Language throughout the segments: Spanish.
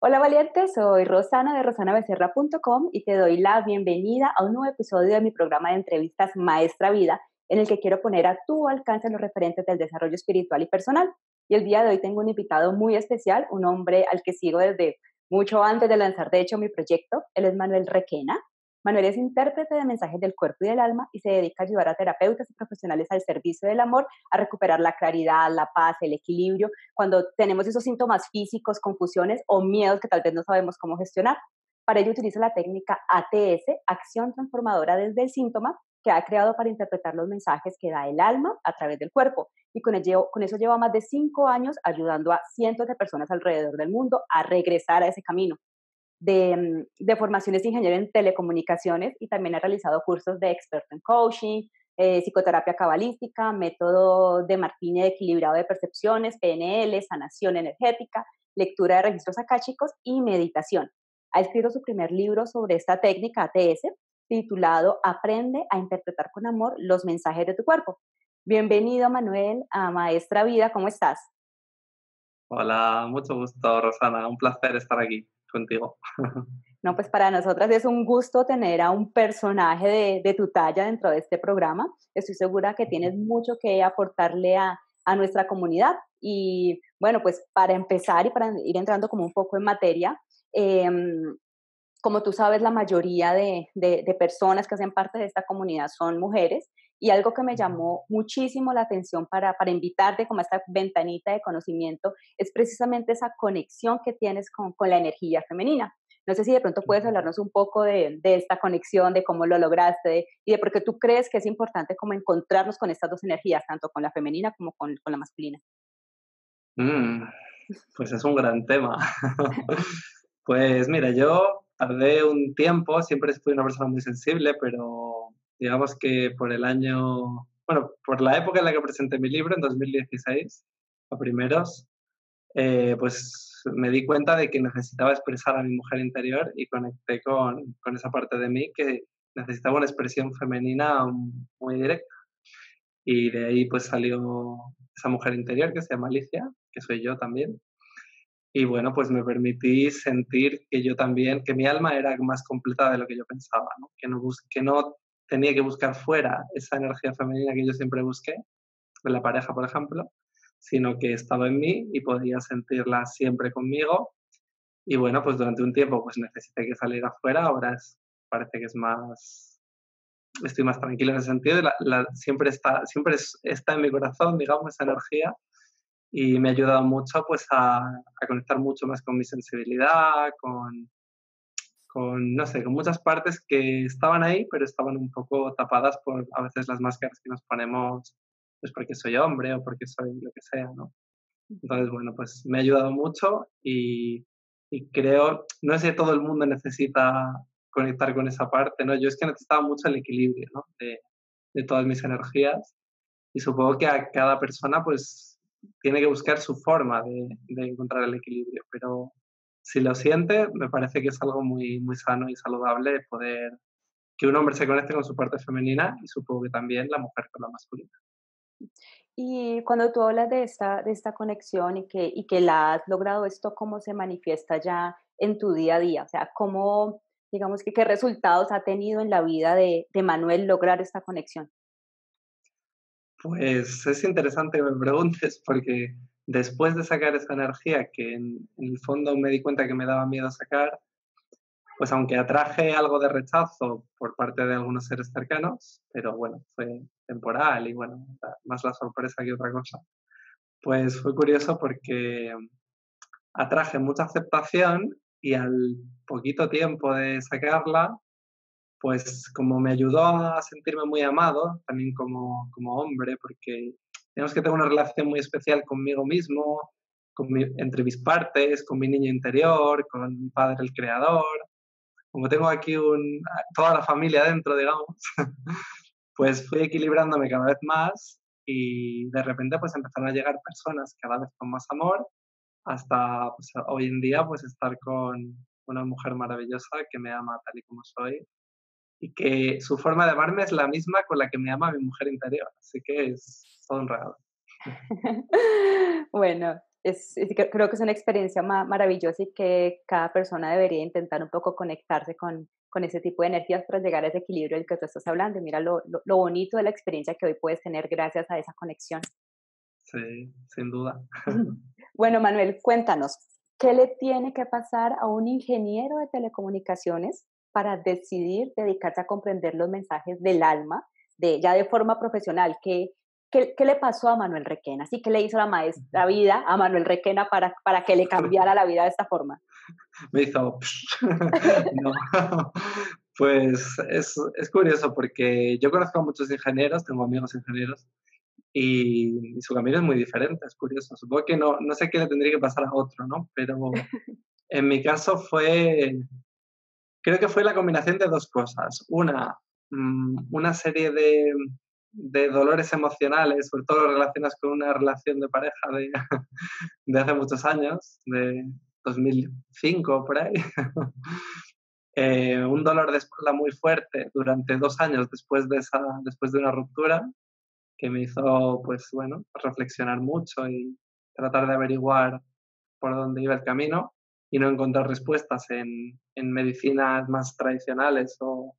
Hola valientes, soy Rosana de rosanabecerra.com y te doy la bienvenida a un nuevo episodio de mi programa de entrevistas Maestra Vida, en el que quiero poner a tu alcance los referentes del desarrollo espiritual y personal. Y el día de hoy tengo un invitado muy especial, un hombre al que sigo desde mucho antes de lanzar de hecho mi proyecto. Él es Manuel Requena. Manuel es intérprete de mensajes del cuerpo y del alma y se dedica a ayudar a terapeutas y profesionales al servicio del amor a recuperar la claridad, la paz, el equilibrio cuando tenemos esos síntomas físicos, confusiones o miedos que tal vez no sabemos cómo gestionar. Para ello utiliza la técnica ATS, Acción Transformadora desde el Síntoma, que ha creado para interpretar los mensajes que da el alma a través del cuerpo. Y con eso lleva más de 5 años ayudando a cientos de personas alrededor del mundo a regresar a ese camino. De formaciones de ingeniero en telecomunicaciones y también ha realizado cursos de experto en coaching, psicoterapia cabalística, método de Martínez equilibrado de percepciones, PNL, sanación energética, lectura de registros akáshicos y meditación. Ha escrito su primer libro sobre esta técnica ATS titulado Aprende a interpretar con amor los mensajes de tu cuerpo. Bienvenido, Manuel, a Maestra Vida. ¿Cómo estás? Hola, mucho gusto, Rosana. Un placer estar aquí contigo. No, pues para nosotras es un gusto tener a un personaje de tu talla dentro de este programa. Estoy segura que tienes mucho que aportarle a nuestra comunidad. Y bueno, pues para empezar y para ir entrando como un poco en materia, como tú sabes, la mayoría de personas que hacen parte de esta comunidad son mujeres, y algo que me llamó muchísimo la atención para invitarte como a esta ventanita de conocimiento es precisamente esa conexión que tienes con la energía femenina. No sé si de pronto puedes hablarnos un poco de esta conexión, de cómo lo lograste y de por qué tú crees que es importante como encontrarnos con estas dos energías, tanto con la femenina como con la masculina. Pues es un gran tema. Pues mira, yo tardé un tiempo, siempre fui una persona muy sensible, pero digamos que por el año, bueno, por la época en la que presenté mi libro, en 2016, a primeros, pues me di cuenta de que necesitaba expresar a mi mujer interior y conecté con esa parte de mí que necesitaba una expresión femenina muy directa. Y de ahí pues salió esa mujer interior que se llama Alicia, que soy yo también. Y bueno, pues me permití sentir que yo también, que mi alma era más completa de lo que yo pensaba, ¿no? Que no tenía que buscar fuera esa energía femenina que yo siempre busqué, en la pareja, por ejemplo, sino que estaba en mí y podía sentirla siempre conmigo. Y bueno, pues durante un tiempo pues necesité que saliera afuera, ahora parece que es más, estoy más tranquilo en ese sentido, siempre está en mi corazón, digamos, esa energía. Y me ha ayudado mucho pues, a conectar mucho más con mi sensibilidad, con muchas partes que estaban ahí, pero estaban un poco tapadas por a veces las máscaras que nos ponemos, pues porque soy hombre o porque soy lo que sea, ¿no? Entonces, bueno, pues me ha ayudado mucho y creo, no sé, todo el mundo necesita conectar con esa parte, ¿no? Yo es que necesitaba mucho el equilibrio, ¿no? De todas mis energías y supongo que a cada persona, pues, tiene que buscar su forma de encontrar el equilibrio, pero si lo siente, me parece que es algo muy, muy sano y saludable poder que un hombre se conecte con su parte femenina y supongo que también la mujer con la masculina. Y cuando tú hablas de esta conexión y que la has logrado, esto ¿cómo se manifiesta ya en tu día a día? O sea, ¿cómo, digamos, qué resultados ha tenido en la vida de Manuel lograr esta conexión? Pues es interesante que me preguntes porque después de sacar esa energía que en el fondo me di cuenta que me daba miedo sacar, pues aunque atraje algo de rechazo por parte de algunos seres cercanos, pero bueno, fue temporal y bueno, más la sorpresa que otra cosa, pues fue curioso porque atraje mucha aceptación y al poquito tiempo de sacarla, pues como me ayudó a sentirme muy amado, también como hombre, porque digamos que tengo una relación muy especial conmigo mismo, entre mis partes, con mi niño interior, con mi padre el creador, como tengo aquí toda la familia dentro, digamos, pues fui equilibrándome cada vez más y de repente pues empezaron a llegar personas cada vez con más amor, hasta pues, hoy en día pues estar con una mujer maravillosa que me ama tal y como soy, y que su forma de amarme es la misma con la que me ama mi mujer interior, así que es honrado. Bueno, creo que es una experiencia maravillosa y que cada persona debería intentar un poco conectarse con ese tipo de energías para llegar a ese equilibrio del que tú estás hablando. Y mira lo bonito de la experiencia que hoy puedes tener gracias a esa conexión. Sí, sin duda. Bueno, Manuel, cuéntanos, ¿qué le tiene que pasar a un ingeniero de telecomunicaciones para decidir dedicarse a comprender los mensajes del alma, ya de forma profesional? ¿Qué le pasó a Manuel Requena? ¿Sí? ¿Qué le hizo la Maestra Vida a Manuel Requena para que le cambiara la vida de esta forma? Me hizo... No. Pues es curioso porque yo conozco a muchos ingenieros, tengo amigos ingenieros, y su camino es muy diferente, es curioso. Supongo que no sé qué le tendría que pasar a otro, ¿no? Pero en mi caso creo que fue la combinación de dos cosas. Una serie de dolores emocionales, sobre todo relacionadas con una relación de pareja de hace muchos años, de 2005 por ahí. Un dolor de espalda muy fuerte durante 2 años después de una ruptura, que me hizo, pues bueno, reflexionar mucho y tratar de averiguar por dónde iba el camino y no encontrar respuestas en medicinas más tradicionales o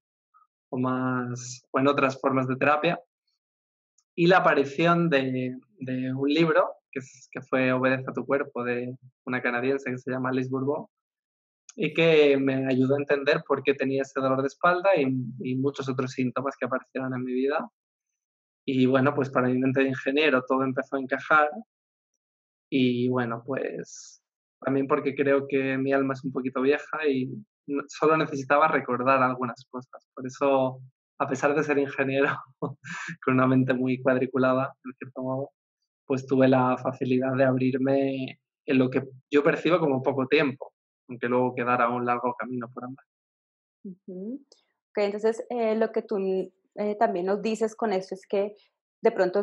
en otras formas de terapia. Y la aparición de un libro, que fue Obedece a tu cuerpo, de una canadiense que se llama Liz Bourbeau, y que me ayudó a entender por qué tenía ese dolor de espalda y muchos otros síntomas que aparecieron en mi vida. Y bueno, pues para mi mente de ingeniero todo empezó a encajar. Y bueno, pues también porque creo que mi alma es un poquito vieja y solo necesitaba recordar algunas cosas. Por eso, a pesar de ser ingeniero con una mente muy cuadriculada, en cierto modo, pues tuve la facilidad de abrirme en lo que yo percibo como poco tiempo, aunque luego quedara un largo camino por andar. Ok, entonces lo que tú también nos dices con esto es que de pronto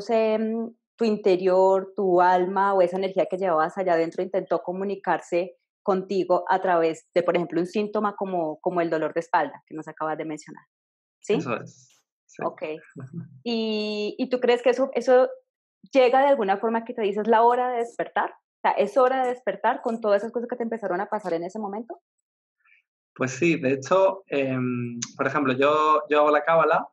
tu interior, tu alma o esa energía que llevabas allá adentro intentó comunicarse contigo a través de, por ejemplo, un síntoma como el dolor de espalda que nos acabas de mencionar. ¿Sí? Eso es. Sí. Ok. ¿Y tú crees que eso llega de alguna forma que te dices la hora de despertar? O sea, ¿es hora de despertar con todas esas cosas que te empezaron a pasar en ese momento? Pues sí, de hecho, por ejemplo, yo hago la cábala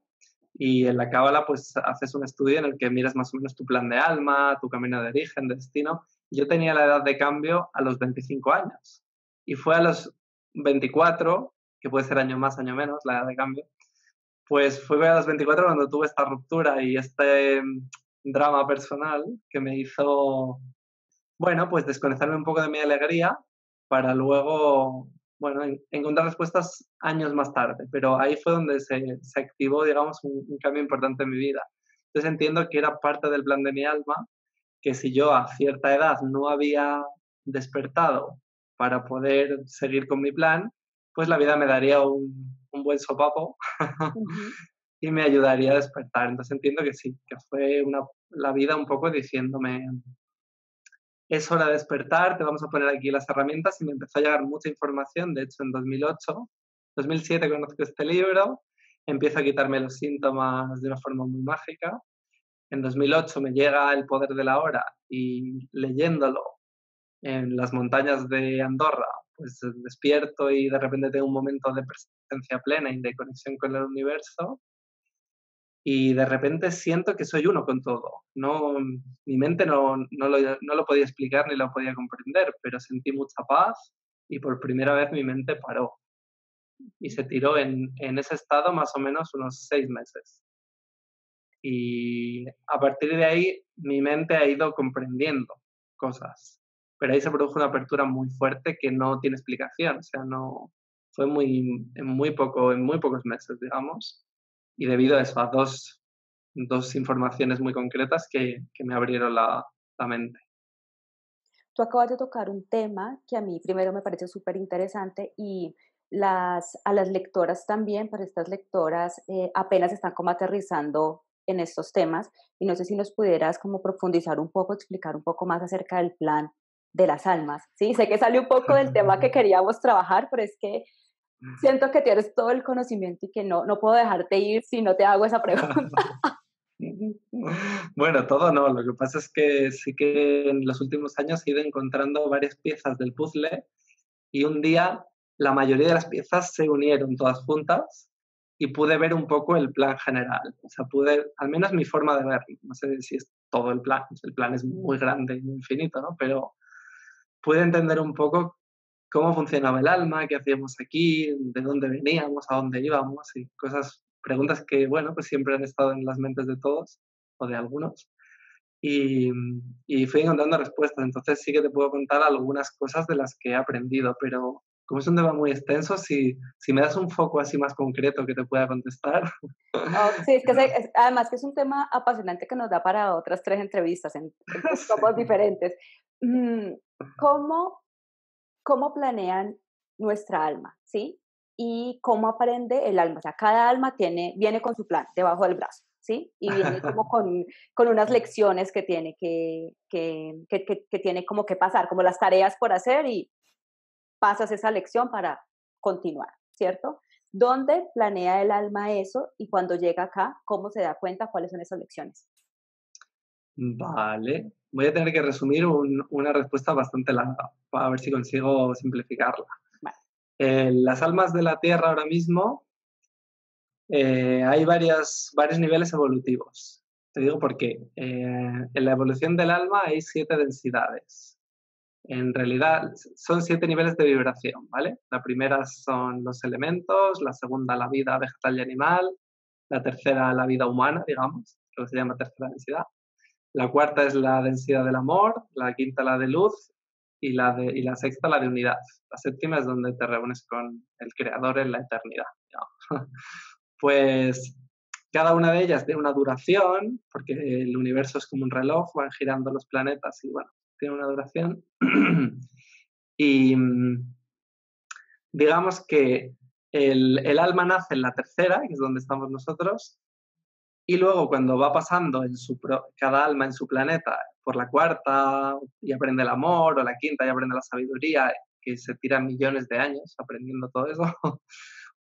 y en la cábala pues haces un estudio en el que miras más o menos tu plan de alma, tu camino de origen, de destino. Yo tenía la edad de cambio a los 25 años y fue a los 24, que puede ser año más, año menos, la edad de cambio, pues fue a los 24 cuando tuve esta ruptura y este drama personal que me hizo, bueno, pues desconectarme un poco de mi alegría para luego, bueno, encontrar respuestas años más tarde. Pero ahí fue donde se activó, digamos, un cambio importante en mi vida. Entonces entiendo que era parte del plan de mi alma, que si yo a cierta edad no había despertado para poder seguir con mi plan, pues la vida me daría un buen sopapo y me ayudaría a despertar. Entonces entiendo que sí, que fue la vida un poco diciéndome, es hora de despertar, te vamos a poner aquí las herramientas, y me empezó a llegar mucha información. De hecho, en 2007 conozco este libro, empiezo a quitarme los síntomas de una forma muy mágica. En 2008 me llega El poder de la hora y leyéndolo en las montañas de Andorra, pues despierto y de repente tengo un momento de presencia plena y de conexión con el universo y de repente siento que soy uno con todo. No, mi mente no lo podía explicar ni lo podía comprender, pero sentí mucha paz y por primera vez mi mente paró y se tiró en ese estado más o menos unos 6 meses. Y a partir de ahí mi mente ha ido comprendiendo cosas, pero ahí se produjo una apertura muy fuerte que no tiene explicación. O sea, fue en muy pocos meses, digamos, y debido a eso, a dos informaciones muy concretas que me abrieron la mente. Tú acabas de tocar un tema que a mí primero me parece súper interesante y a las lectoras también, pero estas lectoras apenas están como aterrizando en estos temas y no sé si nos pudieras como profundizar un poco, explicar un poco más acerca del plan de las almas, ¿sí? Sé que sale un poco del tema que queríamos trabajar, pero es que siento que tienes todo el conocimiento y que no puedo dejarte ir si no te hago esa pregunta. Bueno, todo no. Lo que pasa es que sí que en los últimos años he ido encontrando varias piezas del puzzle y un día la mayoría de las piezas se unieron todas juntas y pude ver un poco el plan general. O sea, pude, al menos mi forma de verlo. No sé si es todo el plan. El plan es muy grande y muy infinito, ¿no? Pero pude entender un poco cómo funcionaba el alma, qué hacíamos aquí, de dónde veníamos, a dónde íbamos y cosas, preguntas que, bueno, pues siempre han estado en las mentes de todos o de algunos y fui encontrando respuestas. Entonces sí que te puedo contar algunas cosas de las que he aprendido, pero como es un tema muy extenso, si me das un foco así más concreto que te pueda contestar. No, sí, es que además que es un tema apasionante que nos da para otras 3 entrevistas en cosas diferentes. ¿Cómo planean nuestra alma, sí? Y cómo aprende el alma. O sea, cada alma viene con su plan debajo del brazo, ¿sí? Y viene como con unas lecciones que tiene que tiene como que pasar, como las tareas por hacer, y pasas esa lección para continuar, ¿cierto? ¿Dónde planea el alma eso? Y cuando llega acá, ¿cómo se da cuenta cuáles son esas lecciones? Vale. Voy a tener que resumir una respuesta bastante larga, a ver si consigo simplificarla. Las almas de la Tierra ahora mismo, hay varios niveles evolutivos. Te digo por qué. En la evolución del alma hay 7 densidades. En realidad son 7 niveles de vibración, ¿vale? La primera son los elementos, la segunda la vida vegetal y animal, la tercera la vida humana, digamos, lo que se llama tercera densidad. La cuarta es la densidad del amor, la quinta la de luz, y la sexta la de unidad. La séptima es donde te reúnes con el creador en la eternidad, ¿no? Pues cada una de ellas tiene una duración, porque el universo es como un reloj, van girando los planetas y bueno, tiene una duración. Y digamos que el alma nace en la tercera, que es donde estamos nosotros, y luego cuando va pasando cada alma en su planeta por la cuarta y aprende el amor, o la quinta y aprende la sabiduría, que se tiran millones de años aprendiendo todo eso,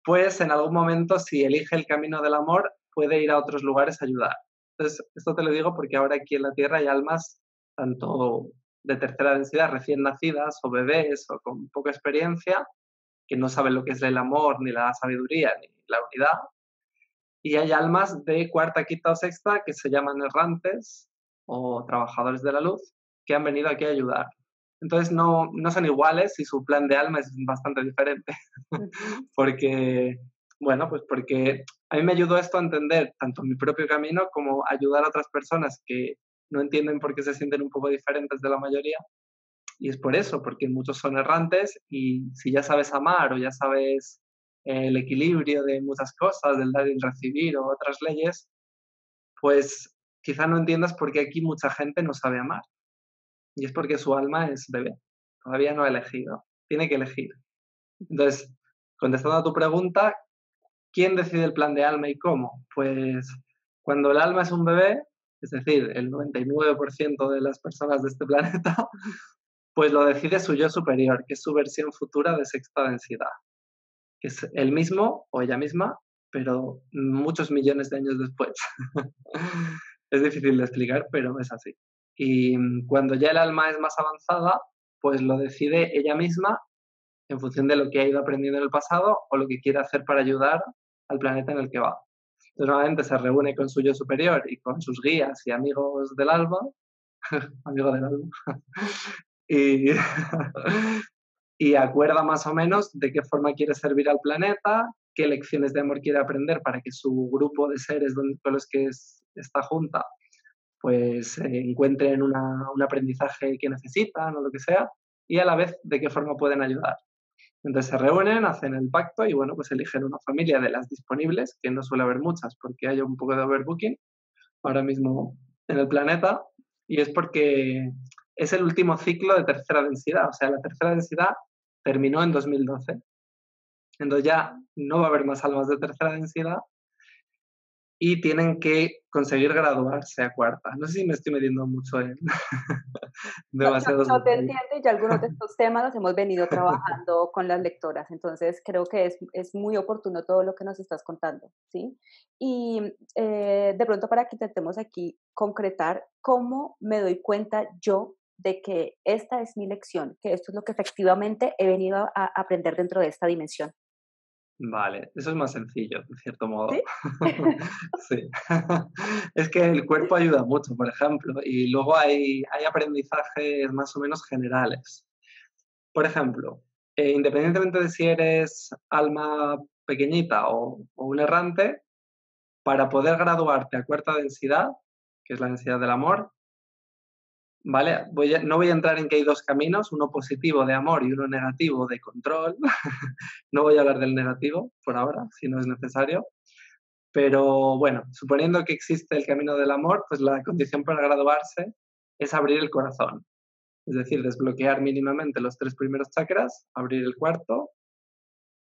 pues en algún momento, si elige el camino del amor, puede ir a otros lugares a ayudar. Entonces, esto te lo digo porque ahora aquí en la Tierra hay almas tanto de tercera densidad, recién nacidas, o bebés, o con poca experiencia, que no saben lo que es el amor, ni la sabiduría, ni la unidad. Y hay almas de cuarta, quinta o sexta que se llaman errantes o trabajadores de la luz, que han venido aquí a ayudar. Entonces no son iguales y su plan de alma es bastante diferente. Porque, bueno, pues porque a mí me ayudó esto a entender tanto mi propio camino como ayudar a otras personas que no entienden por qué se sienten un poco diferentes de la mayoría. Y es por eso, porque muchos son errantes y si ya sabes amar o ya sabes el equilibrio de muchas cosas, del dar y el recibir o otras leyes, pues quizá no entiendas por qué aquí mucha gente no sabe amar. Y es porque su alma es bebé, todavía no ha elegido, tiene que elegir. Entonces, contestando a tu pregunta, ¿quién decide el plan de alma y cómo? Pues cuando el alma es un bebé, es decir, el 99% de las personas de este planeta, pues lo decide su yo superior, que es su versión futura de sexta densidad. Es el mismo o ella misma, pero muchos millones de años después. Es difícil de explicar, pero es así. Y cuando ya el alma es más avanzada, pues lo decide ella misma en función de lo que ha ido aprendiendo en el pasado o lo que quiere hacer para ayudar al planeta en el que va. Entonces, normalmente se reúne con su yo superior y con sus guías y amigos del alma. Amigo del alma. Y acuerda más o menos de qué forma quiere servir al planeta, qué lecciones de amor quiere aprender para que su grupo de seres con los que está junta pues encuentren un aprendizaje que necesitan o lo que sea, y a la vez de qué forma pueden ayudar. Entonces se reúnen, hacen el pacto y bueno, pues eligen una familia de las disponibles, que no suele haber muchas porque hay un poco de overbooking ahora mismo en el planeta, y es porque es el último ciclo de tercera densidad. O sea, la tercera densidad terminó en 2012. Entonces ya no va a haber más almas de tercera densidad. y tienen que conseguir graduarse a cuarta. No sé si me estoy metiendo mucho en demasiados. No te entiendo, y algunos de estos temas los hemos venido trabajando con las lectoras, entonces creo que es muy oportuno todo lo que nos estás contando, ¿sí? Y de pronto para que intentemos aquí concretar cómo me doy cuenta yo de que esta es mi lección, que esto es lo que efectivamente he venido a aprender dentro de esta dimensión. Vale, eso es más sencillo, de cierto modo. ¿Sí? Sí. Es que el cuerpo ayuda mucho, por ejemplo, y luego hay aprendizajes más o menos generales. Por ejemplo, independientemente de si eres alma pequeñita o un errante, para poder graduarte a cuarta densidad, que es la densidad del amor, ¿vale? No voy a entrar en que hay dos caminos, uno positivo de amor y uno negativo de control. No voy a hablar del negativo por ahora, si no es necesario. Pero bueno, suponiendo que existe el camino del amor, pues la condición para graduarse es abrir el corazón. Es decir, desbloquear mínimamente los tres primeros chakras, abrir el cuarto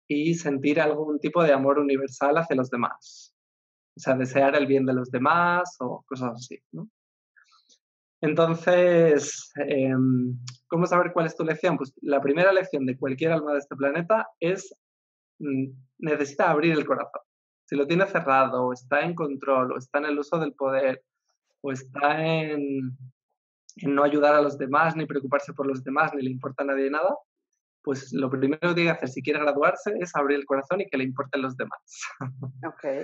y sentir algún tipo de amor universal hacia los demás. O sea, desear el bien de los demás o cosas así, ¿no? Entonces, ¿cómo saber cuál es tu lección? Pues la primera lección de cualquier alma de este planeta es, necesita abrir el corazón. Si lo tiene cerrado, o está en control, o está en el uso del poder, o está en no ayudar a los demás, ni preocuparse por los demás, ni le importa a nadie nada, pues lo primero que tiene que hacer si quiere graduarse es abrir el corazón y que le importen los demás. Okay.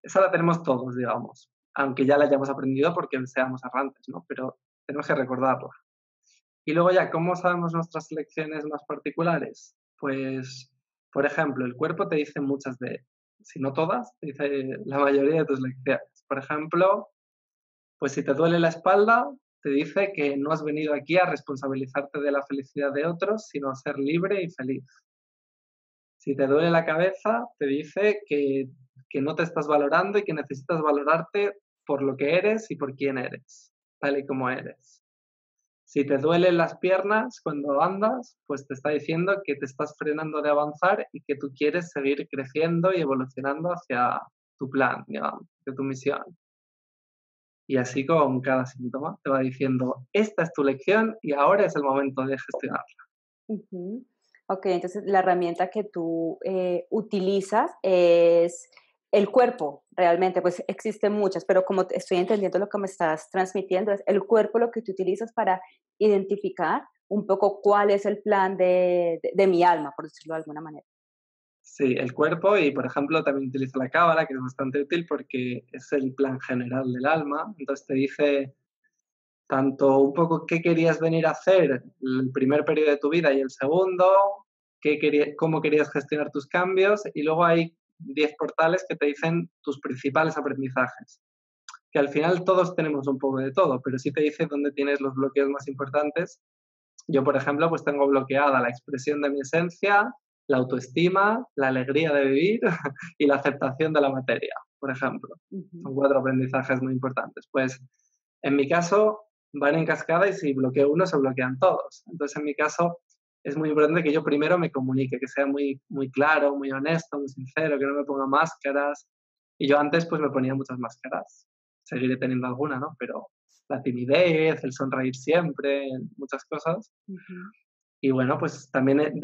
Esa la tenemos todos, digamos, aunque ya la hayamos aprendido porque seamos errantes, ¿no? Pero tenemos que recordarla. Y luego ya, ¿cómo sabemos nuestras lecciones más particulares? Pues, por ejemplo, el cuerpo te dice muchas de, si no todas, te dice la mayoría de tus lecciones. Por ejemplo, pues si te duele la espalda, te dice que no has venido aquí a responsabilizarte de la felicidad de otros, sino a ser libre y feliz. Si te duele la cabeza, te dice que no te estás valorando y que necesitas valorarte por lo que eres y por quién eres, tal y como eres. Si te duelen las piernas cuando andas, pues te está diciendo que te estás frenando de avanzar y que tú quieres seguir creciendo y evolucionando hacia tu plan, digamos, de tu misión. Y así con cada síntoma te va diciendo, esta es tu lección y ahora es el momento de gestionarla. Uh-huh. Ok, entonces la herramienta que tú utilizas es el cuerpo, realmente, pues existen muchas, pero como estoy entendiendo lo que me estás transmitiendo, es el cuerpo lo que tú utilizas para identificar un poco cuál es el plan de mi alma, por decirlo de alguna manera. Sí, el cuerpo, y por ejemplo también utilizo la cábala, que es bastante útil porque es el plan general del alma, entonces te dice tanto un poco qué querías venir a hacer el primer periodo de tu vida y el segundo, cómo querías gestionar tus cambios, y luego hay 10 portales que te dicen tus principales aprendizajes, que al final todos tenemos un poco de todo, pero sí te dice dónde tienes los bloqueos más importantes. Yo, por ejemplo, pues tengo bloqueada la expresión de mi esencia, la autoestima, la alegría de vivir y la aceptación de la materia, por ejemplo. Son 4 aprendizajes muy importantes. Pues en mi caso van en cascada y si bloqueo uno se bloquean todos. Entonces en mi caso es muy importante que yo primero me comunique, que sea muy, muy claro, muy honesto, muy sincero, que no me ponga máscaras. Y yo antes pues me ponía muchas máscaras, seguiré teniendo alguna, ¿no? Pero la timidez, el sonreír siempre, muchas cosas. Y bueno, pues también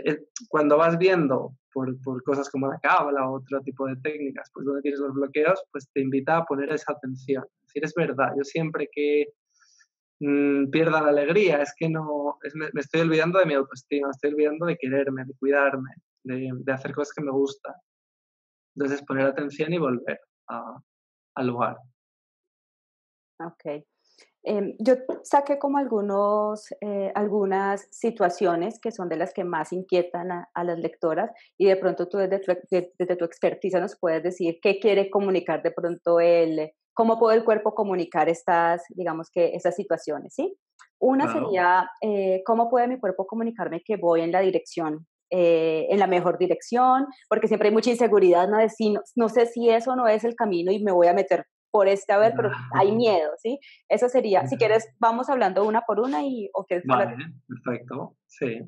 cuando vas viendo por cosas como la cábala o otro tipo de técnicas, pues donde tienes los bloqueos, pues te invita a poner esa atención. Es decir, es verdad, yo siempre que pierda la alegría, es que no, me estoy olvidando de mi autoestima, estoy olvidando de quererme, de cuidarme, de hacer cosas que me gustan. Entonces poner atención y volver al lugar. Ok. Yo saqué como algunas situaciones que son de las que más inquietan a las lectoras, y de pronto tú desde tu experticia nos puedes decir qué quiere comunicar de pronto cómo puede el cuerpo comunicar estas situaciones, ¿sí? Una sería, ¿cómo puede mi cuerpo comunicarme que voy en la dirección, en la mejor dirección? Porque siempre hay mucha inseguridad, ¿no? No sé si eso no es el camino y me voy a meter por pero hay miedo, ¿sí? Eso sería, si quieres, vamos hablando una por una y... Okay, vale, perfecto, sí.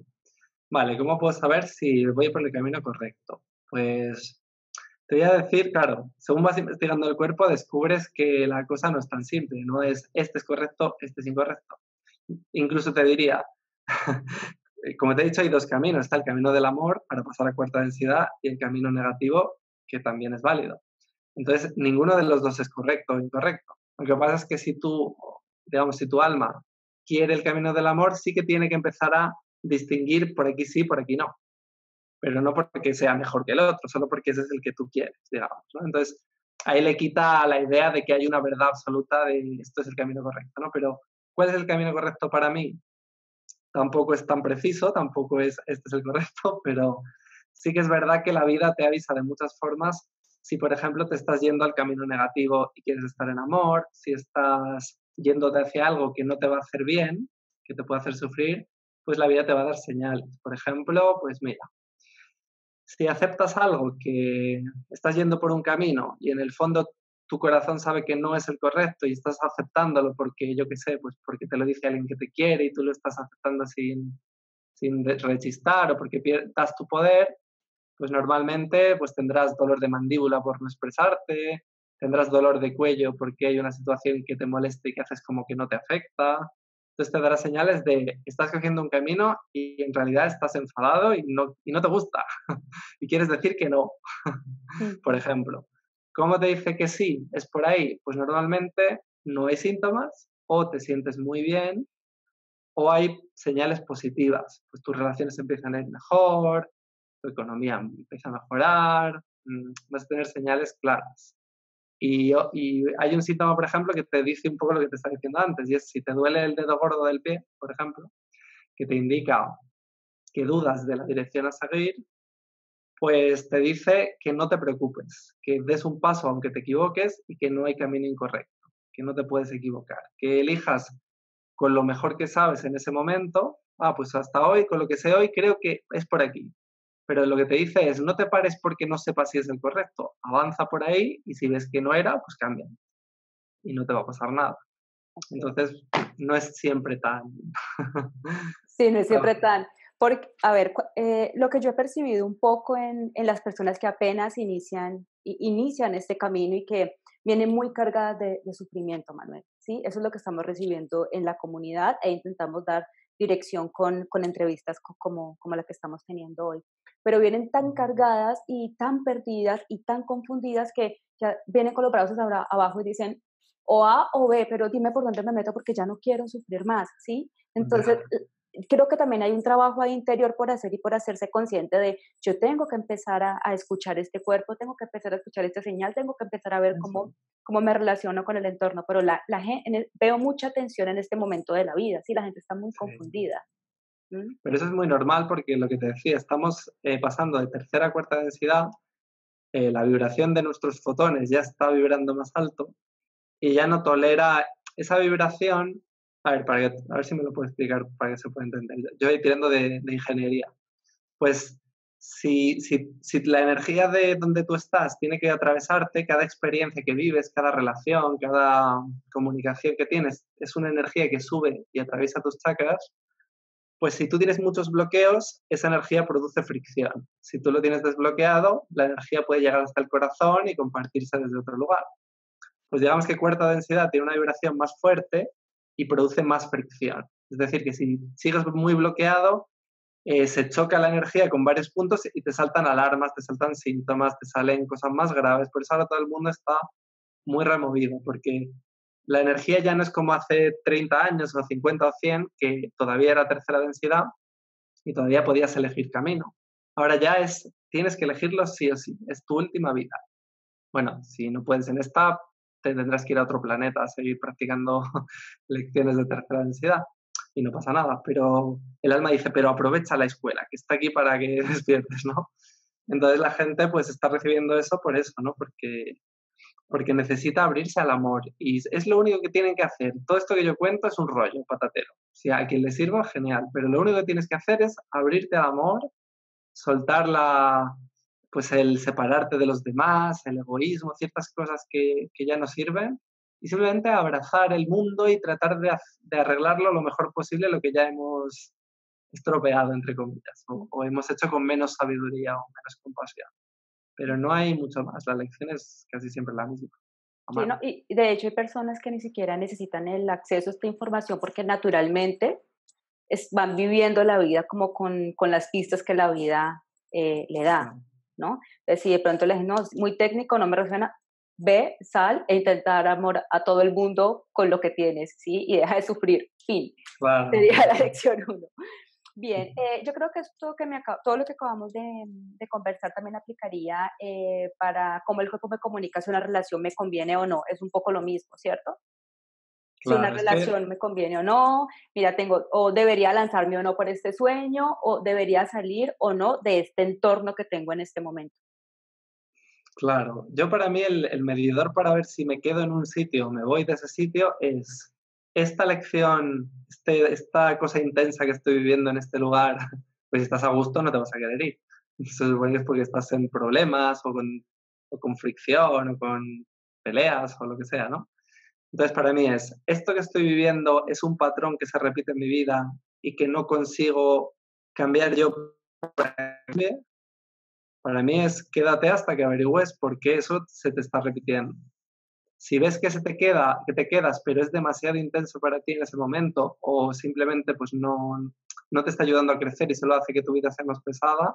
Vale, ¿cómo puedo saber si voy por el camino correcto? Pues... Te voy a decir, claro, según vas investigando el cuerpo, descubres que la cosa no es tan simple, no es este es correcto, este es incorrecto. Incluso te diría, como te he dicho, hay dos caminos. Está el camino del amor para pasar a cuarta densidad y el camino negativo, que también es válido. Entonces, ninguno de los dos es correcto o incorrecto. Lo que pasa es que si tú, digamos, si tu alma quiere el camino del amor, sí que tiene que empezar a distinguir por aquí sí, por aquí no. Pero no porque sea mejor que el otro, solo porque ese es el que tú quieres, digamos, ¿no? Entonces, ahí le quita la idea de que hay una verdad absoluta de esto es el camino correcto, ¿no? Pero, ¿cuál es el camino correcto para mí? Tampoco es tan preciso, tampoco es este es el correcto, pero sí que es verdad que la vida te avisa de muchas formas. Si, por ejemplo, te estás yendo al camino negativo y quieres estar en amor, si estás yéndote hacia algo que no te va a hacer bien, que te puede hacer sufrir, pues la vida te va a dar señales. Por ejemplo, pues mira, si aceptas algo que estás yendo por un camino y en el fondo tu corazón sabe que no es el correcto y estás aceptándolo porque, yo qué sé, pues porque te lo dice alguien que te quiere y tú lo estás aceptando sin rechistar o porque das tu poder, pues normalmente pues tendrás dolor de mandíbula por no expresarte, tendrás dolor de cuello porque hay una situación que te molesta y que haces como que no te afecta. Entonces te dará señales de estás cogiendo un camino y en realidad estás enfadado y no te gusta y quieres decir que no, por ejemplo. ¿Cómo te dice que sí? ¿Es por ahí? Pues normalmente no hay síntomas o te sientes muy bien o hay señales positivas. Pues tus relaciones empiezan a ir mejor, tu economía empieza a mejorar, vas a tener señales claras. Y hay un síntoma, por ejemplo, que te dice un poco lo que te estaba diciendo antes, y es si te duele el dedo gordo del pie, por ejemplo, que te indica que dudas de la dirección a seguir, pues te dice que no te preocupes, que des un paso aunque te equivoques y que no hay camino incorrecto, que no te puedes equivocar, que elijas con lo mejor que sabes en ese momento, pues hasta hoy, con lo que sé hoy, creo que es por aquí. Pero lo que te dice es, no te pares porque no sepas si es el correcto, avanza por ahí y si ves que no era, pues cambia. Y no te va a pasar nada. Entonces, no es siempre tan... Sí, no es siempre tan... Porque, a ver, lo que yo he percibido un poco en las personas que apenas inician este camino y que vienen muy cargadas de sufrimiento, Manuel, ¿sí? Eso es lo que estamos recibiendo en la comunidad e intentamos dar dirección con entrevistas como la que estamos teniendo hoy. Pero vienen tan cargadas y tan perdidas y tan confundidas que ya vienen con los brazos abajo y dicen o A o B, pero dime por dónde me meto porque ya no quiero sufrir más, ¿sí? Entonces, creo que también hay un trabajo ahí interior por hacer y por hacerse consciente de yo tengo que empezar a escuchar este cuerpo, tengo que empezar a escuchar esta señal, tengo que empezar a ver cómo me relaciono con el entorno, pero la gente, veo mucha tensión en este momento de la vida, ¿sí? La gente está muy confundida. Pero eso es muy normal porque lo que te decía, estamos pasando de tercera a cuarta densidad, la vibración de nuestros fotones ya está vibrando más alto y ya no tolera esa vibración. A ver si me lo puedo explicar para que se pueda entender. Yo voy tirando de ingeniería. Pues si la energía de donde tú estás tiene que atravesarte, cada experiencia que vives, cada relación, cada comunicación que tienes, es una energía que sube y atraviesa tus chakras, pues si tú tienes muchos bloqueos, esa energía produce fricción. Si tú lo tienes desbloqueado, la energía puede llegar hasta el corazón y compartirse desde otro lugar. Pues digamos que cuarta densidad tiene una vibración más fuerte y produce más fricción. Es decir, que si sigues muy bloqueado, se choca la energía con varios puntos y te saltan alarmas, te saltan síntomas, te salen cosas más graves. Por eso ahora todo el mundo está muy removido, porque la energía ya no es como hace 30 años o 50 o 100, que todavía era tercera densidad y todavía podías elegir camino. Ahora ya tienes que elegirlo sí o sí, es tu última vida. Bueno, si no puedes en esta, te tendrás que ir a otro planeta a seguir practicando lecciones de tercera densidad y no pasa nada, pero el alma dice, pero aprovecha la escuela, que está aquí para que despiertes, ¿no? Entonces la gente pues está recibiendo eso por eso, ¿no? Porque necesita abrirse al amor y es lo único que tienen que hacer. Todo esto que yo cuento es un rollo patatero. Si a quien le sirva, genial, pero lo único que tienes que hacer es abrirte al amor, soltar pues el separarte de los demás, el egoísmo, ciertas cosas que ya no sirven, y simplemente abrazar el mundo y tratar de arreglarlo lo mejor posible, lo que ya hemos estropeado, entre comillas, o hemos hecho con menos sabiduría o menos compasión. pero no hay mucho más, la lección es casi siempre la misma. Sí, ¿no? Y de hecho hay personas que ni siquiera necesitan el acceso a esta información porque naturalmente van viviendo la vida como con las pistas que la vida le da, ¿no? Entonces, si de pronto le dicen, no, es muy técnico, no me resuena, ve, sal e intenta dar amor a todo el mundo con lo que tienes, ¿sí? Y deja de sufrir, fin. Wow. Sería la lección 1. Bien, yo creo que esto que todo lo que acabamos de conversar también aplicaría para cómo el cuerpo me comunica si una relación me conviene o no. Es un poco lo mismo, ¿cierto? Claro, si una relación me conviene o no, mira, o debería lanzarme o no por este sueño, o debería salir o no de este entorno que tengo en este momento. Claro, yo para mí el medidor para ver si me quedo en un sitio o me voy de ese sitio es... esta lección, esta cosa intensa que estoy viviendo en este lugar, pues si estás a gusto no te vas a querer ir. Eso es porque estás en problemas o con fricción o con peleas o lo que sea, ¿no? Entonces para mí es, esto que estoy viviendo es un patrón que se repite en mi vida y que no consigo cambiar yo. Para mí es quédate hasta que averigües por qué eso se te está repitiendo. Si ves que te quedas, pero es demasiado intenso para ti en ese momento, o simplemente pues no te está ayudando a crecer y solo hace que tu vida sea más pesada,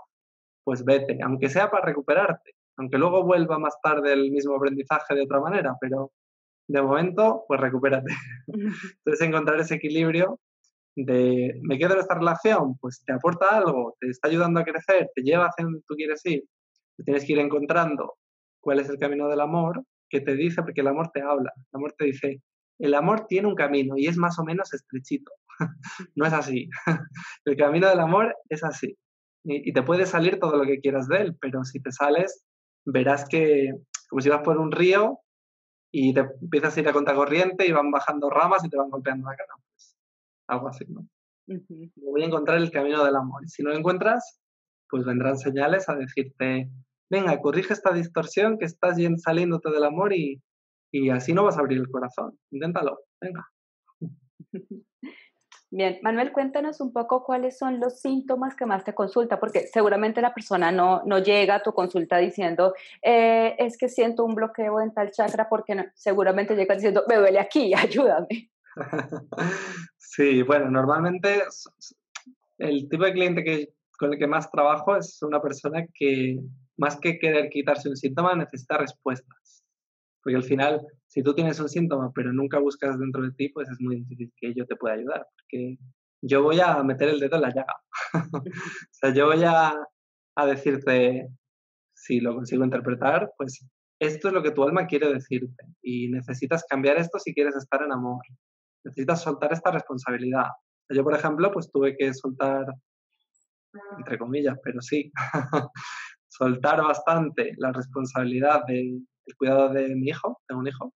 pues vete, aunque sea para recuperarte, aunque luego vuelva más tarde el mismo aprendizaje de otra manera, pero de momento, pues recupérate. Entonces encontrar ese equilibrio de, ¿me quedo en esta relación? Pues te aporta algo, te está ayudando a crecer, te lleva hacia donde tú quieres ir, te tienes que ir encontrando cuál es el camino del amor, que te dice, porque el amor te habla, el amor te dice, el amor tiene un camino y es más o menos estrechito, no es así, el camino del amor es así, y te puede salir todo lo que quieras de él, pero si te sales, verás que, como si vas por un río, y te empiezas a ir a contracorriente, y van bajando ramas y te van golpeando la cara, pues, algo así, ¿no? Uh-huh. Voy a encontrar el camino del amor, y si no lo encuentras, pues vendrán señales a decirte, venga, corrige esta distorsión que estás saliéndote del amor y así no vas a abrir el corazón. Inténtalo, venga. Bien, Manuel, cuéntanos un poco cuáles son los síntomas que más te consulta, porque seguramente la persona no llega a tu consulta diciendo es que siento un bloqueo en tal chakra, porque no, seguramente llega diciendo me duele aquí, ayúdame. Sí, bueno, normalmente el tipo de cliente con el que más trabajo es una persona que más que querer quitarse un síntoma, necesita respuestas. Porque al final, si tú tienes un síntoma, pero nunca buscas dentro de ti, pues es muy difícil que yo te pueda ayudar. Porque yo voy a meter el dedo en la llaga. O sea, yo voy a decirte, si lo consigo interpretar, pues esto es lo que tu alma quiere decirte. Y necesitas cambiar esto si quieres estar en amor. Necesitas soltar esta responsabilidad. O sea, yo, por ejemplo, pues tuve que soltar, entre comillas, pero sí, soltar bastante la responsabilidad del cuidado de mi hijo, tengo un hijo,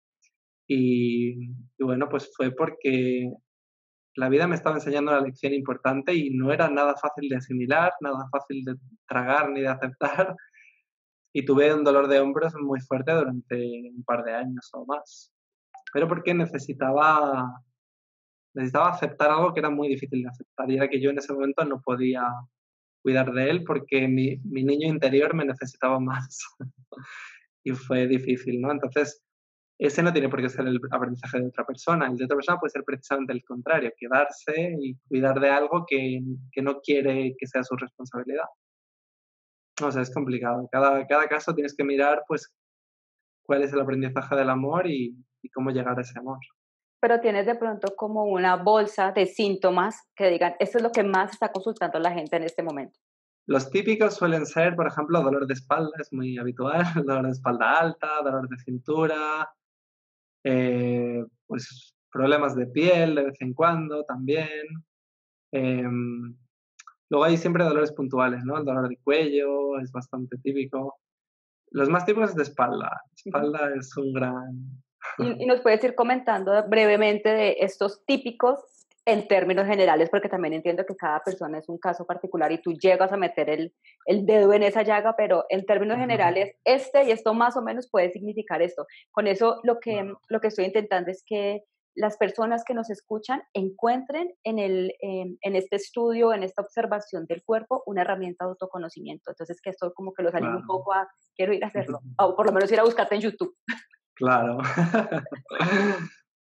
y bueno, pues fue porque la vida me estaba enseñando una lección importante y no era nada fácil de asimilar, nada fácil de tragar ni de aceptar, y tuve un dolor de hombros muy fuerte durante un par de años o más, pero porque necesitaba aceptar algo que era muy difícil de aceptar, y era que yo en ese momento no podía cuidar de él porque mi niño interior me necesitaba más y fue difícil, ¿no? Entonces, ese no tiene por qué ser el aprendizaje de otra persona, el de otra persona puede ser precisamente el contrario, quedarse y cuidar de algo que no quiere que sea su responsabilidad. O sea, es complicado, cada caso tienes que mirar pues cuál es el aprendizaje del amor y cómo llegar a ese amor. Pero tienes de pronto como una bolsa de síntomas que digan, esto es lo que más está consultando la gente en este momento. Los típicos suelen ser, por ejemplo, dolor de espalda, es muy habitual, dolor de espalda alta, dolor de cintura, pues problemas de piel de vez en cuando también. Luego hay siempre dolores puntuales, ¿no? El dolor de cuello es bastante típico. Los más típicos es de espalda. Espalda es un gran... Y nos puedes ir comentando brevemente de estos típicos en términos generales, porque también entiendo que cada persona es un caso particular y tú llegas a meter el dedo en esa llaga, pero en términos generales, y esto más o menos puede significar esto. Con eso lo que estoy intentando es que las personas que nos escuchan encuentren en este estudio, en esta observación del cuerpo, una herramienta de autoconocimiento. Entonces, que esto como que los anime un poco a, quiero ir a hacerlo, o por lo menos ir a buscarte en YouTube. Claro.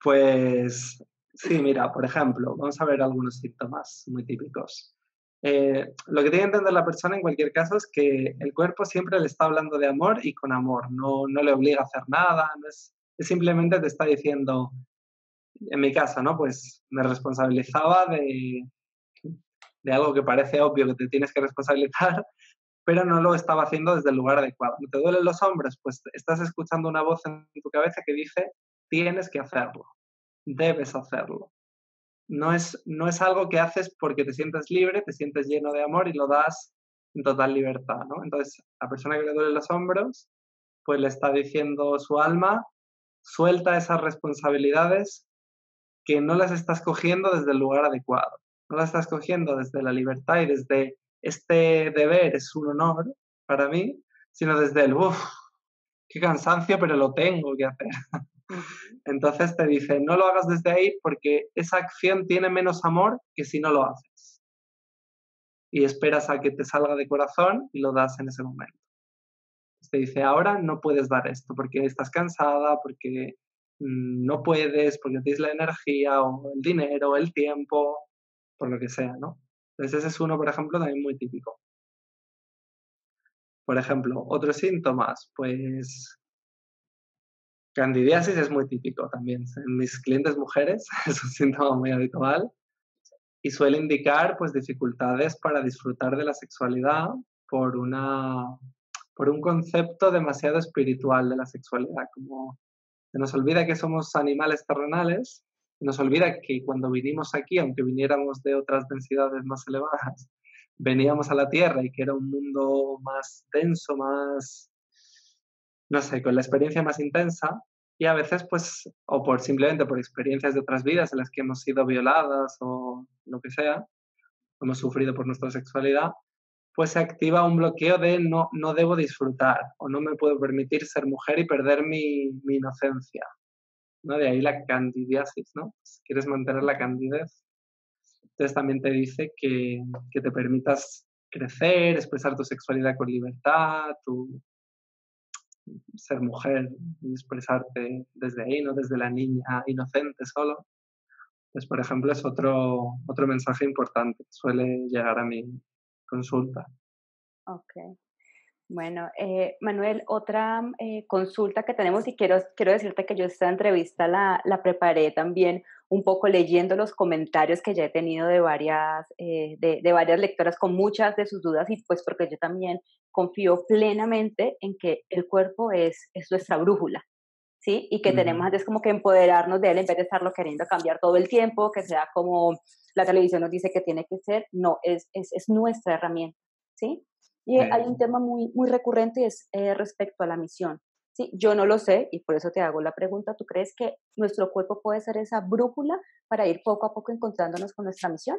Pues sí, mira, por ejemplo, vamos a ver algunos síntomas muy típicos. Lo que tiene que entender la persona en cualquier caso es que el cuerpo siempre le está hablando de amor y con amor, no le obliga a hacer nada, simplemente te está diciendo, en mi caso, ¿no? Pues me responsabilizaba de algo que parece obvio que te tienes que responsabilizar, pero no lo estaba haciendo desde el lugar adecuado. ¿Te duelen los hombros? Pues estás escuchando una voz en tu cabeza que dice, tienes que hacerlo, debes hacerlo. No es algo que haces porque te sientes libre, te sientes lleno de amor y lo das en total libertad, ¿no? Entonces, la persona que le duele los hombros, pues le está diciendo su alma, suelta esas responsabilidades que no las estás cogiendo desde el lugar adecuado, no las estás cogiendo desde la libertad y desde este deber es un honor para mí, sino desde el, uff, qué cansancio, pero lo tengo que hacer. Entonces te dice, no lo hagas desde ahí porque esa acción tiene menos amor que si no lo haces. Y esperas a que te salga de corazón y lo das en ese momento. Entonces te dice, ahora no puedes dar esto porque estás cansada, porque no puedes, porque tienes la energía o el dinero, el tiempo, por lo que sea, ¿no? Entonces ese es uno, por ejemplo, también muy típico. Por ejemplo, otros síntomas, pues... Candidiasis es muy típico también. En mis clientes mujeres es un síntoma muy habitual y suele indicar pues, dificultades para disfrutar de la sexualidad por un concepto demasiado espiritual de la sexualidad. Como se nos olvida que somos animales terrenales, se nos olvida que cuando vinimos aquí, aunque viniéramos de otras densidades más elevadas, veníamos a la Tierra y que era un mundo más denso, más... no sé, con la experiencia más intensa y a veces pues, o por simplemente por experiencias de otras vidas en las que hemos sido violadas o lo que sea, hemos sufrido por nuestra sexualidad, pues se activa un bloqueo de no debo disfrutar o no me puedo permitir ser mujer y perder mi inocencia, ¿no? De ahí la candidiasis, ¿no? Si quieres mantener la candidez, entonces también te dice que te permitas crecer, expresar tu sexualidad con libertad, tu... ser mujer y expresarte desde ahí, no desde la niña inocente solo. Pues, por ejemplo, es otro mensaje importante que suele llegar a mi consulta. Ok. Bueno, Manuel, otra consulta que tenemos y quiero decirte que yo esta entrevista la preparé también un poco leyendo los comentarios que ya he tenido de varias lectoras con muchas de sus dudas y pues porque yo también confío plenamente en que el cuerpo es nuestra brújula, ¿sí? Y que tenemos antes como que empoderarnos de él en vez de estarlo queriendo cambiar todo el tiempo, que sea como la televisión nos dice que tiene que ser, no, es nuestra herramienta, ¿sí? Y hay un tema muy, muy recurrente y es respecto a la misión. ¿Sí? Yo no lo sé y por eso te hago la pregunta. ¿Tú crees que nuestro cuerpo puede ser esa brújula para ir poco a poco encontrándonos con nuestra misión?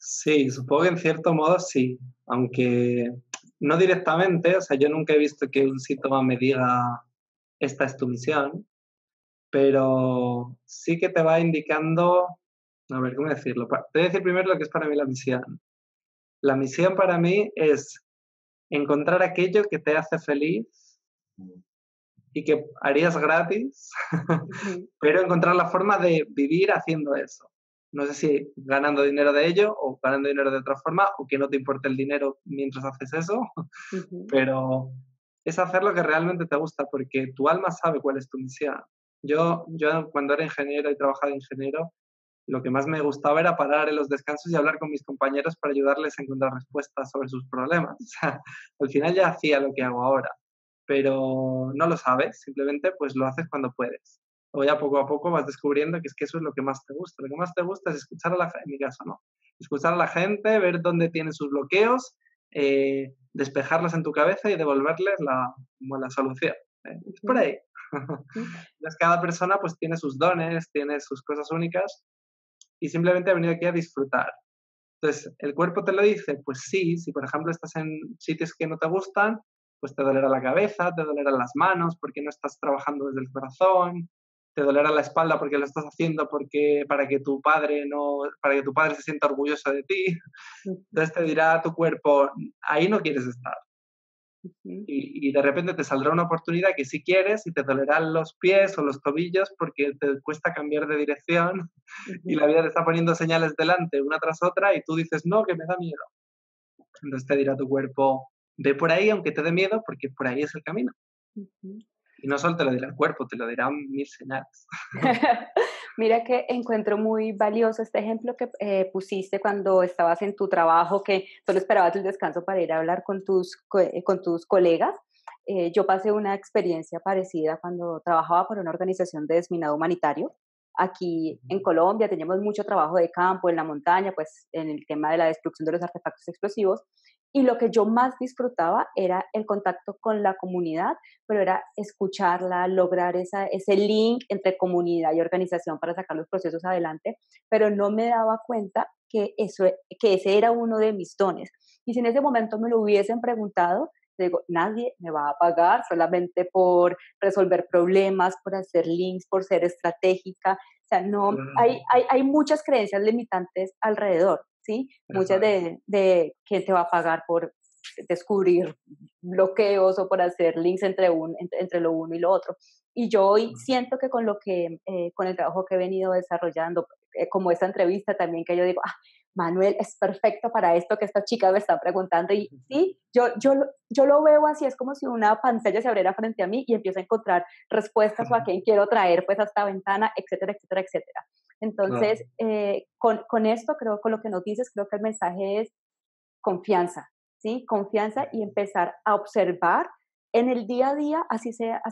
Sí, supongo que en cierto modo sí. Aunque no directamente, o sea, yo nunca he visto que un síntoma me diga esta es tu misión, pero sí que te va indicando, a ver, ¿cómo decirlo? Te voy a decir primero lo que es para mí la misión. La misión para mí es encontrar aquello que te hace feliz y que harías gratis, pero encontrar la forma de vivir haciendo eso. No sé si ganando dinero de ello o ganando dinero de otra forma o que no te importe el dinero mientras haces eso, pero es hacer lo que realmente te gusta porque tu alma sabe cuál es tu misión. Yo cuando era ingeniero y trabajaba de ingeniero, lo que más me gustaba era parar en los descansos y hablar con mis compañeros para ayudarles a encontrar respuestas sobre sus problemas. O sea, al final ya hacía lo que hago ahora, pero no lo sabes, simplemente pues lo haces cuando puedes. O ya poco a poco vas descubriendo que es que eso es lo que más te gusta. Lo que más te gusta es escuchar a la gente, en mi caso no, escuchar a la gente, ver dónde tienen sus bloqueos, despejarlos en tu cabeza y devolverles la solución. Es por ahí. Entonces cada persona pues tiene sus dones, tiene sus cosas únicas, y simplemente ha venido aquí a disfrutar. Entonces, ¿el cuerpo te lo dice? Pues sí, si por ejemplo estás en sitios que no te gustan, pues te dolerá la cabeza, te dolerán las manos porque no estás trabajando desde el corazón, te dolerá la espalda porque lo estás haciendo para que tu padre se sienta orgulloso de ti. Entonces te dirá a tu cuerpo, ahí no quieres estar. Y de repente te saldrá una oportunidad que sí quieres y te dolerán los pies o los tobillos porque te cuesta cambiar de dirección. Y la vida te está poniendo señales delante una tras otra y tú dices, no, que me da miedo. Entonces te dirá tu cuerpo, ve por ahí aunque te dé miedo porque por ahí es el camino. Y no solo te lo dirá el cuerpo, te lo dirán mil señales. Mira que encuentro muy valioso este ejemplo que pusiste cuando estabas en tu trabajo, que solo esperabas el descanso para ir a hablar con tus colegas. Yo pasé una experiencia parecida cuando trabajaba para una organización de desminado humanitario. Aquí en Colombia teníamos mucho trabajo de campo, en la montaña, pues en el tema de la destrucción de los artefactos explosivos. Y lo que yo más disfrutaba era el contacto con la comunidad, pero era escucharla, lograr ese link entre comunidad y organización para sacar los procesos adelante, pero no me daba cuenta que ese era uno de mis dones. Y si en ese momento me lo hubiesen preguntado, digo, nadie me va a pagar solamente por resolver problemas, por hacer links, por ser estratégica. O sea, no, hay muchas creencias limitantes alrededor. ¿Sí? Muchas de quién te va a pagar por descubrir bloqueos o por hacer links entre lo uno y lo otro. Y yo hoy siento que con el trabajo que he venido desarrollando, como esta entrevista también, que yo digo, Manuel es perfecto para esto que esta chica me está preguntando. Y sí, yo lo veo así, es como si una pantalla se abriera frente a mí y empiezo a encontrar respuestas o a quién quiero traer pues a esta ventana, etcétera, etcétera, etcétera. Entonces, con esto, con lo que nos dices, creo que el mensaje es confianza, ¿sí? Confianza y empezar a observar en el día a día, así sea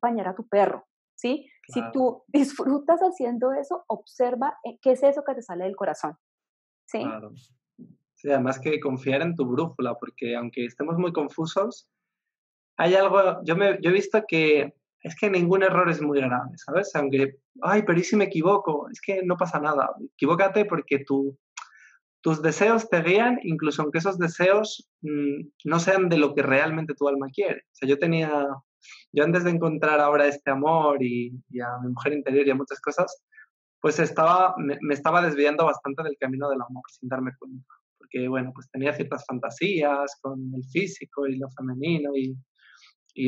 bañar a tu perro, ¿sí? Claro. Si tú disfrutas haciendo eso, observa qué es eso que te sale del corazón, ¿sí? Claro. Sí, además que confiar en tu brújula, porque aunque estemos muy confusos, hay algo, yo he visto que es que ningún error es muy grave, ¿sabes? Aunque, pero ¿y si me equivoco? Es que no pasa nada. Equivócate porque tus deseos te guían, incluso aunque esos deseos no sean de lo que realmente tu alma quiere. O sea, yo antes de encontrar ahora este amor y a mi mujer interior y a muchas cosas, pues me estaba desviando bastante del camino del amor, sin darme cuenta. Porque, bueno, pues tenía ciertas fantasías con el físico y lo femenino y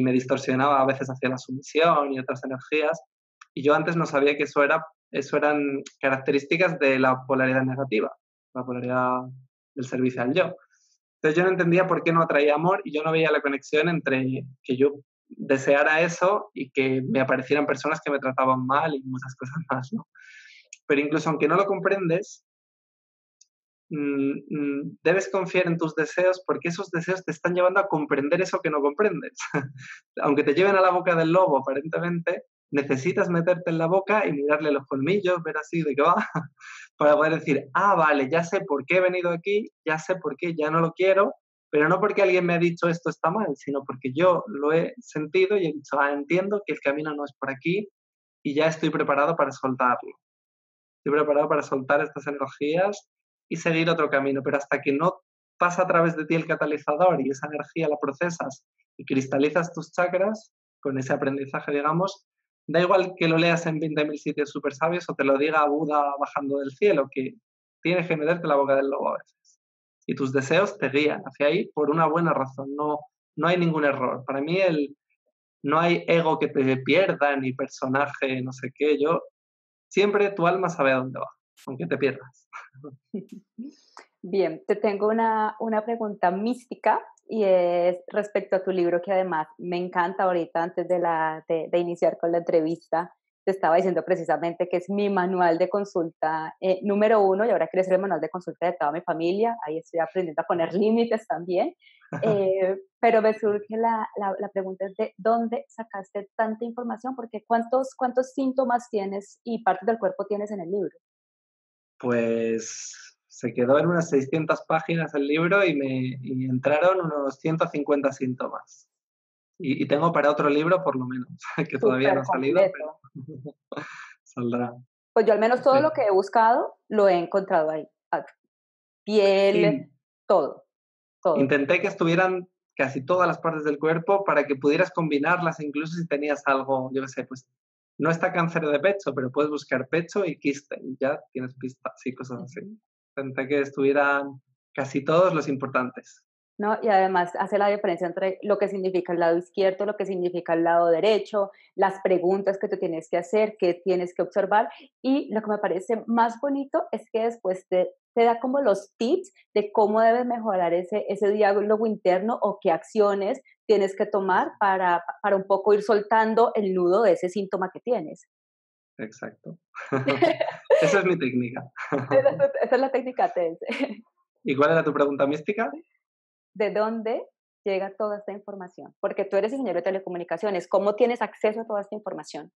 me distorsionaba a veces hacia la sumisión y otras energías, y yo antes no sabía que eso eran características de la polaridad negativa, la polaridad del servicio al yo. Entonces yo no entendía por qué no atraía amor y yo no veía la conexión entre que yo deseara eso y que me aparecieran personas que me trataban mal y muchas cosas más, ¿no? Pero incluso aunque no lo comprendes, debes confiar en tus deseos porque esos deseos te están llevando a comprender eso que no comprendes. Aunque te lleven a la boca del lobo, aparentemente, necesitas meterte en la boca y mirarle los colmillos, ver así de qué va, para poder decir, vale, ya sé por qué he venido aquí, ya sé por qué ya no lo quiero, pero no porque alguien me ha dicho esto está mal, sino porque yo lo he sentido y he dicho, entiendo que el camino no es por aquí y ya estoy preparado para soltarlo. Estoy preparado para soltar estas energías y seguir otro camino, pero hasta que no pasa a través de ti el catalizador y esa energía la procesas y cristalizas tus chakras con ese aprendizaje, digamos, da igual que lo leas en 20.000 sitios súper sabios o te lo diga Buda bajando del cielo, que tienes que meterte la boca del lobo a veces. Y tus deseos te guían hacia ahí por una buena razón, no hay ningún error. Para mí no hay ego que te pierda ni personaje, no sé qué, siempre tu alma sabe a dónde va. Aunque te pierdas. Bien, te tengo una pregunta mística y es respecto a tu libro que además me encanta. Ahorita antes de iniciar con la entrevista te estaba diciendo precisamente que es mi manual de consulta número 1 y ahora quiere ser el manual de consulta de toda mi familia. Ahí estoy aprendiendo a poner límites también. Pero me surge la pregunta de ¿dónde sacaste tanta información? Porque ¿cuántos síntomas tienes y partes del cuerpo tienes en el libro? Pues se quedó en unas 600 páginas el libro y entraron unos 150 síntomas. Y tengo para otro libro, por lo menos, que todavía no ha salido, pero saldrá. Pues yo al menos todo lo que he buscado lo he encontrado ahí. Piel, todo. Intenté que estuvieran casi todas las partes del cuerpo para que pudieras combinarlas, incluso si tenías algo, yo qué sé, pues No está cáncer de pecho, pero puedes buscar pecho y quiste y ya tienes pistas y cosas así. Intenté que estuvieran casi todos los importantes. ¿No? Y además hace la diferencia entre lo que significa el lado izquierdo, lo que significa el lado derecho, las preguntas que te tienes que hacer, que tienes que observar, y lo que me parece más bonito es que después te da como los tips de cómo debes mejorar ese diálogo interno o qué acciones tienes que tomar para un poco ir soltando el nudo de ese síntoma que tienes. Exacto. Esa es mi técnica. Esa es la técnica TENS. ¿Y cuál era tu pregunta mística? ¿De dónde llega toda esta información? Porque tú eres ingeniero de telecomunicaciones. ¿Cómo tienes acceso a toda esta información?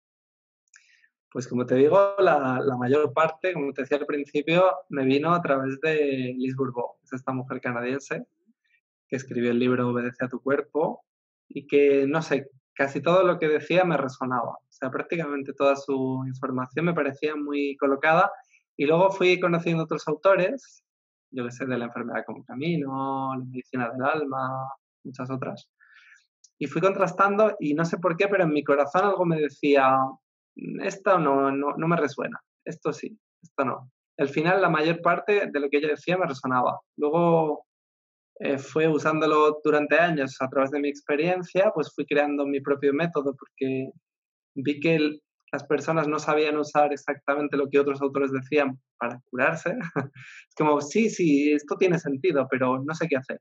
Pues como te digo, la mayor parte, como te decía al principio, me vino a través de Liz Bourbeau. Es esta mujer canadiense que escribió el libro Obedece a tu cuerpo y que, no sé, casi todo lo que decía me resonaba. O sea, prácticamente toda su información me parecía muy colocada. Y luego fui conociendo otros autores, yo que sé, de la enfermedad como camino, la medicina del alma, muchas otras. Y fui contrastando y no sé por qué, pero en mi corazón algo me decía, esta no me resuena, esto sí, esto no. Al final la mayor parte de lo que ella decía me resonaba. Luego fue usándolo durante años a través de mi experiencia, pues fui creando mi propio método porque vi que las personas no sabían usar exactamente lo que otros autores decían para curarse. Es como, sí, esto tiene sentido, pero no sé qué hacer.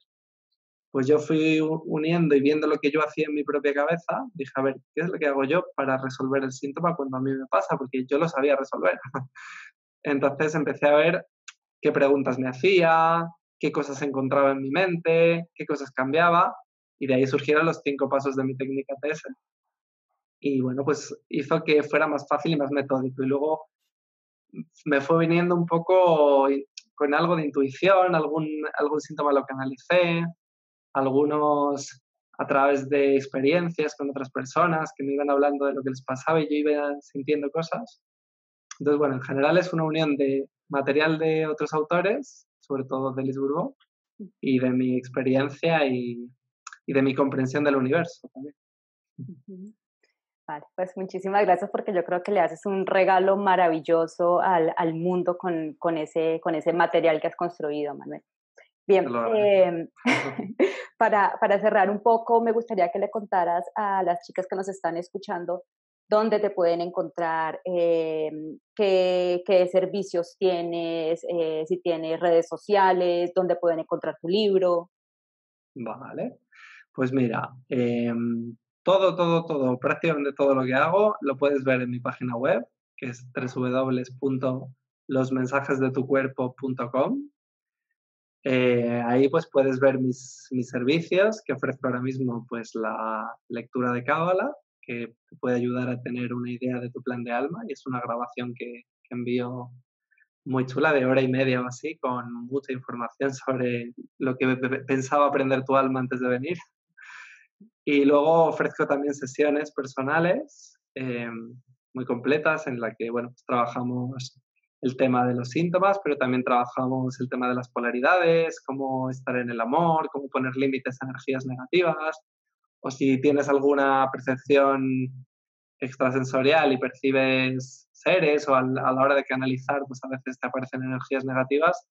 Pues yo fui uniendo y viendo lo que yo hacía en mi propia cabeza, dije, a ver, ¿qué es lo que hago yo para resolver el síntoma cuando a mí me pasa? Porque yo lo sabía resolver. Entonces empecé a ver qué preguntas me hacía, qué cosas encontraba en mi mente, qué cosas cambiaba, y de ahí surgieron los 5 pasos de mi técnica TS. Y bueno, pues hizo que fuera más fácil y más metódico. Y luego me fue viniendo un poco con algo de intuición, algún síntoma lo canalicé, algunos a través de experiencias con otras personas que me iban hablando de lo que les pasaba y yo iba sintiendo cosas. Entonces, bueno, en general es una unión de material de otros autores, sobre todo de Liz Bourbeau, y de mi experiencia y de mi comprensión del universo también. Uh-huh. Vale, pues muchísimas gracias porque yo creo que le haces un regalo maravilloso al mundo con ese material que has construido, Manuel. Bien, para cerrar un poco, me gustaría que le contaras a las chicas que nos están escuchando dónde te pueden encontrar, qué servicios tienes, si tienes redes sociales, dónde pueden encontrar tu libro. Vale, pues mira... Todo, prácticamente todo lo que hago lo puedes ver en mi página web, que es www.losmensajesdetucuerpo.com. Ahí pues puedes ver mis servicios que ofrezco ahora mismo, pues la lectura de cábala, que te puede ayudar a tener una idea de tu plan de alma, y es una grabación que envío muy chula de 1,5 horas o así, con mucha información sobre lo que pensaba aprender tu alma antes de venir. Y luego ofrezco también sesiones personales muy completas en las que, bueno, pues trabajamos el tema de los síntomas, pero también trabajamos el tema de las polaridades, cómo estar en el amor, cómo poner límites a energías negativas, o si tienes alguna percepción extrasensorial y percibes seres o a la hora de canalizar, pues a veces te aparecen energías negativas,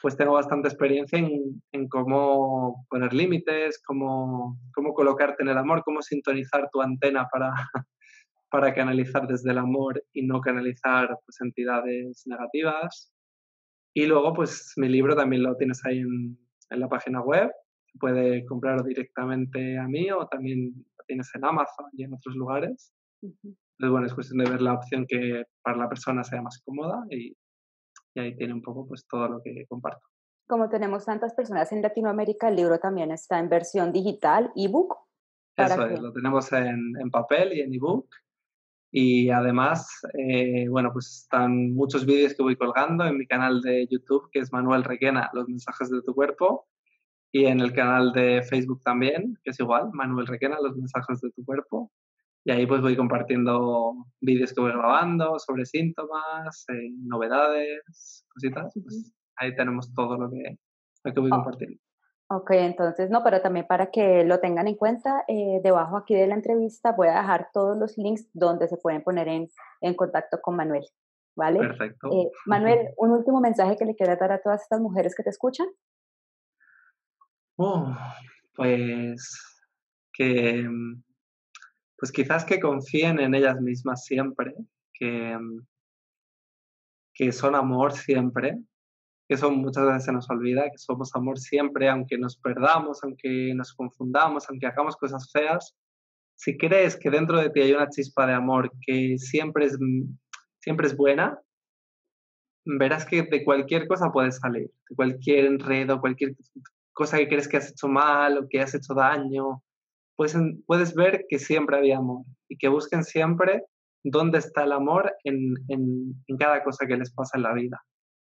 pues tengo bastante experiencia en cómo poner límites, cómo colocarte en el amor, cómo sintonizar tu antena para canalizar desde el amor y no canalizar, pues, entidades negativas. Y luego, pues, mi libro también lo tienes ahí en la página web. Se puede comprarlo directamente a mí o también lo tienes en Amazon y en otros lugares. Entonces, bueno, es cuestión de ver la opción que para la persona sea más cómoda y ahí tiene un poco, pues, todo lo que comparto. Como tenemos tantas personas en Latinoamérica, el libro también está en versión digital, ebook. Eso es, lo tenemos en papel y en ebook. Y además, bueno, pues están muchos vídeos que voy colgando en mi canal de YouTube, que es Manuel Requena, Los Mensajes de tu Cuerpo. Y en el canal de Facebook también, que es igual, Manuel Requena, Los Mensajes de tu Cuerpo. Y ahí pues voy compartiendo vídeos que voy grabando sobre síntomas, novedades, cositas. Pues ahí tenemos todo lo que voy compartiendo. Ok, entonces, no, pero también para que lo tengan en cuenta, debajo aquí de la entrevista voy a dejar todos los links donde se pueden poner en contacto con Manuel, ¿vale? Perfecto. Manuel, ¿un último mensaje que le quieras dar a todas estas mujeres que te escuchan? Pues que quizás que confíen en ellas mismas siempre, que son amor siempre, que eso muchas veces se nos olvida, que somos amor siempre, aunque nos perdamos, aunque nos confundamos, aunque hagamos cosas feas. Si crees que dentro de ti hay una chispa de amor que siempre es buena, verás que de cualquier cosa puedes salir, de cualquier enredo, cualquier cosa que crees que has hecho mal o que has hecho daño, puedes ver que siempre había amor y que busquen siempre dónde está el amor en cada cosa que les pasa en la vida.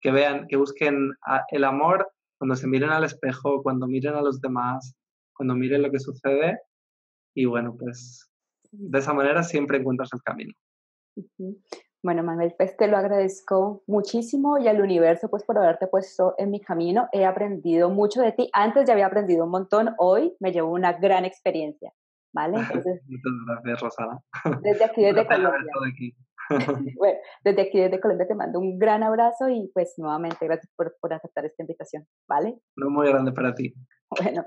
Que vean, que busquen el amor cuando se miren al espejo, cuando miren a los demás, cuando miren lo que sucede. Y bueno, pues de esa manera siempre encuentras el camino. Bueno, Manuel, pues te lo agradezco muchísimo y al universo pues por haberte puesto en mi camino. He aprendido mucho de ti. Antes ya había aprendido un montón. Hoy me llevo una gran experiencia, ¿vale? Entonces, muchas gracias, Rosana. Desde aquí, desde Colombia. Bueno, desde aquí, desde Colombia, te mando un gran abrazo y pues nuevamente gracias por aceptar esta invitación, ¿vale? No, muy grande para ti. Bueno.